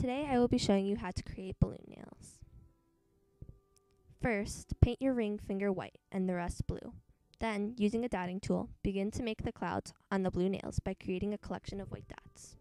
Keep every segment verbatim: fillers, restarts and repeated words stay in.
Today I will be showing you how to create balloon nails. First, paint your ring finger white and the rest blue. Then, using a dotting tool, begin to make the clouds on the blue nails by creating a collection of white dots.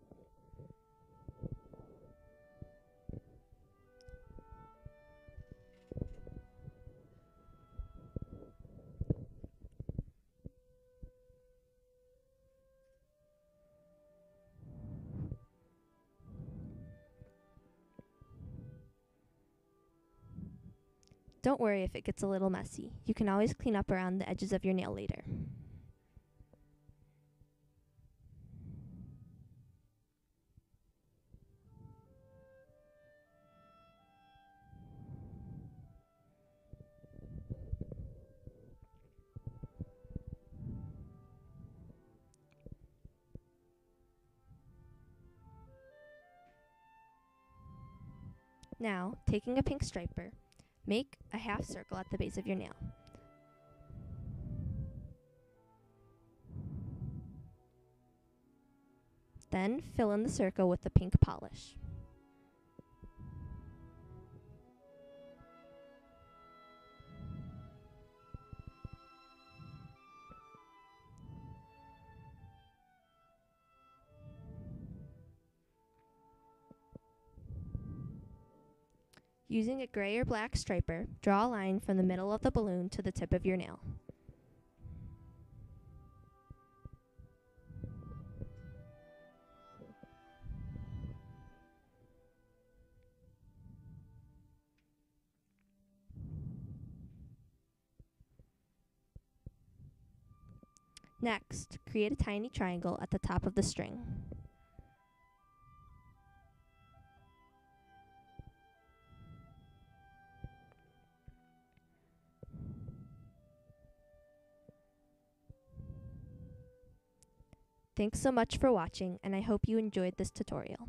Don't worry if it gets a little messy. You can always clean up around the edges of your nail later. Now, taking a pink striper, make a half circle at the base of your nail. Then fill in the circle with the pink polish. Using a gray or black striper, draw a line from the middle of the balloon to the tip of your nail. Next, create a tiny triangle at the top of the string. Thanks so much for watching, and I hope you enjoyed this tutorial.